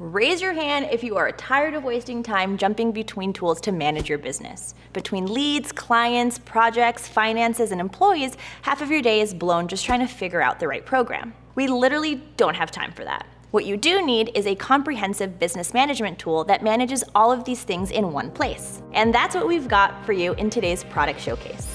Raise your hand if you are tired of wasting time jumping between tools to manage your business. Between leads, clients, projects, finances, and employees, half of your day is blown just trying to figure out the right program. We literally don't have time for that. What you do need is a comprehensive business management tool that manages all of these things in one place. And that's what we've got for you in today's product showcase.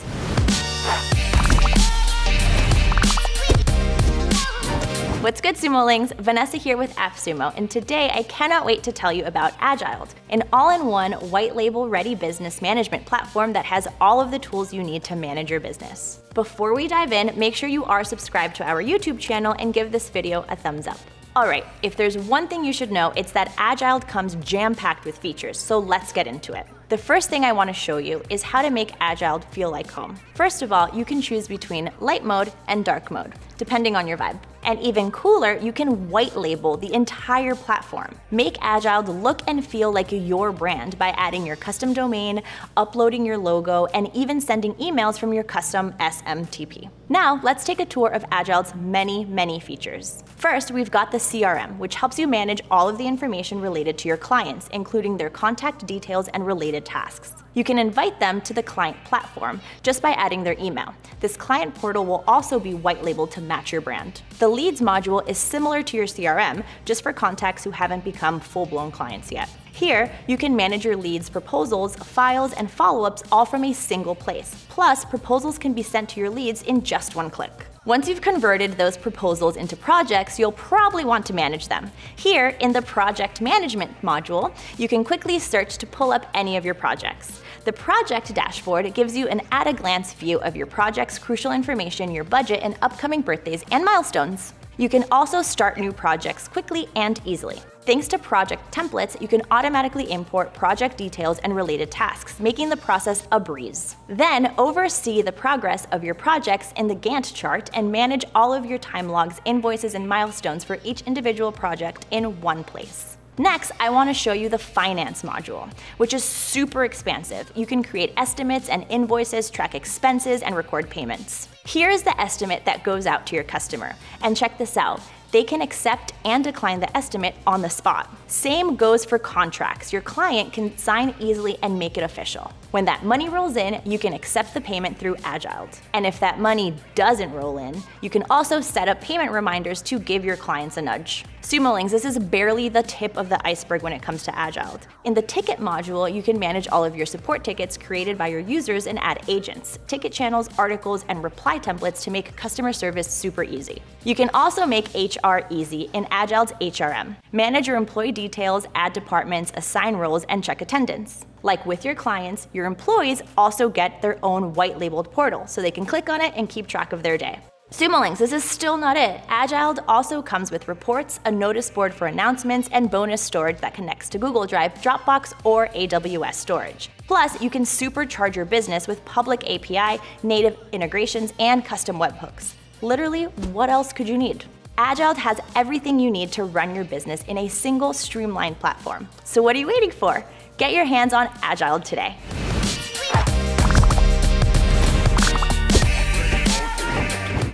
What's good, SumoLings? Vanessa here with AppSumo, and today I cannot wait to tell you about Agiled, an all-in-one, white-label-ready business management platform that has all of the tools you need to manage your business. Before we dive in, make sure you are subscribed to our YouTube channel and give this video a thumbs up. Alright, if there's one thing you should know, it's that Agiled comes jam-packed with features, so let's get into it. The first thing I want to show you is how to make Agiled feel like home. First of all, you can choose between light mode and dark mode, depending on your vibe. And even cooler, you can white label the entire platform. Make Agiled look and feel like your brand by adding your custom domain, uploading your logo, and even sending emails from your custom SMTP. Now, let's take a tour of Agile's many features. First, we've got the CRM, which helps you manage all of the information related to your clients, including their contact details and related tasks. You can invite them to the client platform just by adding their email. This client portal will also be white labeled to match your brand. The leads module is similar to your CRM, just for contacts who haven't become full-blown clients yet. Here, you can manage your leads, proposals, files, and follow-ups all from a single place. Plus, proposals can be sent to your leads in just one click. Once you've converted those proposals into projects, you'll probably want to manage them. Here, in the Project Management module, you can quickly search to pull up any of your projects. The Project Dashboard gives you an at-a-glance view of your project's crucial information, your budget, and upcoming birthdays and milestones. You can also start new projects quickly and easily. Thanks to project templates, you can automatically import project details and related tasks, making the process a breeze. Then oversee the progress of your projects in the Gantt chart and manage all of your time logs, invoices, and milestones for each individual project in one place. Next, I want to show you the Finance module, which is super expansive. You can create estimates and invoices, track expenses, and record payments. Here is the estimate that goes out to your customer. And check this out. They can accept and decline the estimate on the spot. Same goes for contracts. Your client can sign easily and make it official. When that money rolls in, you can accept the payment through Agiled. And if that money doesn't roll in, you can also set up payment reminders to give your clients a nudge. SumoLings, this is barely the tip of the iceberg when it comes to Agiled. In the Ticket module, you can manage all of your support tickets created by your users and add agents, ticket channels, articles, and reply templates to make customer service super easy. You can also make HR easy in Agile's HRM. Manage your employee details, add departments, assign roles, and check attendance. Like with your clients, your employees also get their own white-labeled portal, so they can click on it and keep track of their day. SumoLings, this is still not it. Agiled also comes with reports, a notice board for announcements, and bonus storage that connects to Google Drive, Dropbox, or AWS storage. Plus, you can supercharge your business with public API, native integrations, and custom webhooks. Literally, what else could you need? Agiled has everything you need to run your business in a single streamlined platform. So what are you waiting for? Get your hands on Agiled today.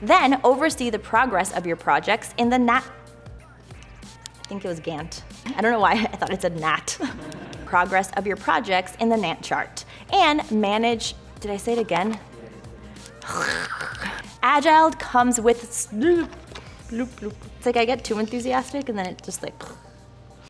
Then oversee the progress of your projects in the progress of your projects in the Gantt chart. And manage, did I say it again? Agiled comes with, it's like I get too enthusiastic and then it just like